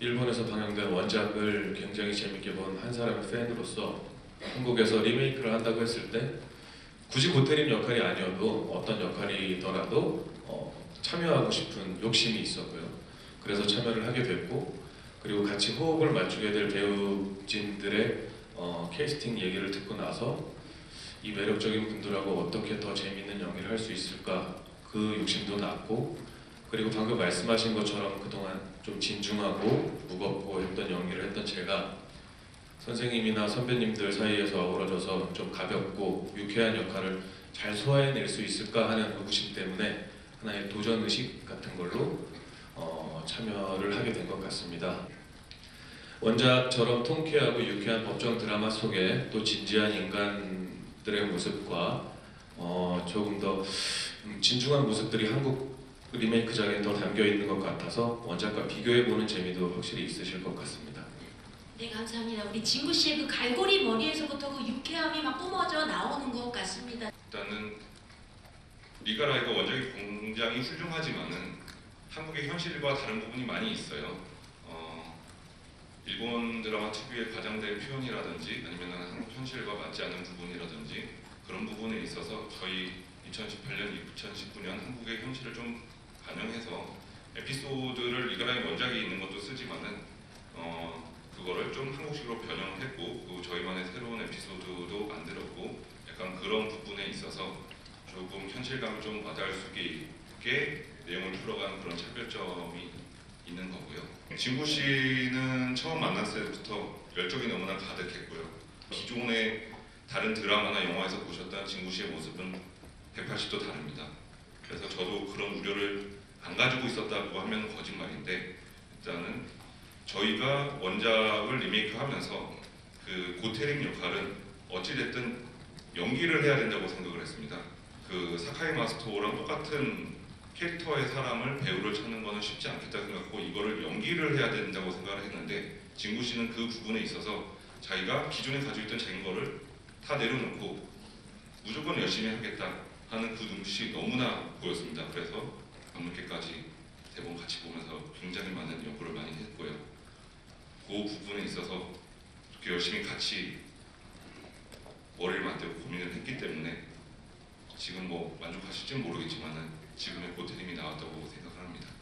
일본에서 방영된 원작을 굉장히 재밌게 본 한 사람의 팬으로서 한국에서 리메이크를 한다고 했을 때 굳이 고태림 역할이 아니어도 어떤 역할이더라도 참여하고 싶은 욕심이 있었고요. 그래서 참여를 하게 됐고, 그리고 같이 호흡을 맞추게 될 배우진들의 캐스팅 얘기를 듣고 나서 이 매력적인 분들하고 어떻게 더 재미있는 연기를 할 수 있을까, 그 욕심도 났고, 그리고 방금 말씀하신 것처럼 그동안 좀 진중하고 무겁고 했던 연기를 했던 제가 선생님이나 선배님들 사이에서 어우러져서 좀 가볍고 유쾌한 역할을 잘 소화해낼 수 있을까 하는 의구심 때문에 하나의 도전의식 같은 걸로 참여를 하게 된 것 같습니다. 원작처럼 통쾌하고 유쾌한 법정 드라마 속에 또 진지한 인간들의 모습과 조금 더 진중한 모습들이 한국 리메이크작에 더 담겨있는 것 같아서 원작과 비교해보는 재미도 확실히 있으실 것 같습니다. 네, 감사합니다. 우리 진구 씨의 그 갈고리 머리에서부터 그 유쾌함이 막 뿜어져 나오는 것 같습니다. 일단은 리갈 하이가 원작이 굉장히 훌륭하지만은 한국의 현실과 다른 부분이 많이 있어요. 일본 드라마 특유의 과장된 표현이라든지 아니면 한국 현실과 맞지 않은 부분이라든지 그런 부분에 있어서 저희 2018년, 2019년 한국의 현실을 좀 반영해서 에피소드를 리갈 하이 원작이 있는 것도 쓰지만은 그거를 좀 한국식으로 변형했고, 또 저희만의 새로운 에피소드도 만들었고, 약간 그런 부분에 있어서 조금 현실감을 좀 와닿을 수 있게 내용을 풀어가는 그런 차별점이 있는 거고요. 진구 씨는 처음 만났을 때부터 열정이 너무나 가득했고요. 기존의 다른 드라마나 영화에서 보셨던 진구 씨의 모습은 180도 다릅니다. 그래서 저도 그런 우려를 안 가지고 있었다고 하면 거짓말인데, 일단은 저희가 원작을 리메이크하면서 그 고태림 역할은 어찌됐든 연기를 해야 된다고 생각을 했습니다. 그 사카이 마스터랑 똑같은 캐릭터의 사람을, 배우를 찾는 것은 쉽지 않겠다 생각하고 이거를 연기를 해야 된다고 생각을 했는데, 진구 씨는 그 부분에 있어서 자기가 기존에 가지고 있던 자기 거를 다 내려놓고 무조건 열심히 하겠다 하는 그 눈빛이 너무나 보였습니다. 그래서 밤늦게까지 대본 같이 보면서 굉장히 많은 연구를 많이 했고요. 그 부분에 있어서 이렇게 열심히 같이 머리를 맞대고 고민을 했기 때문에 지금 만족하실지는 모르겠지만 지금의 고태림이 나왔다고 생각을 합니다.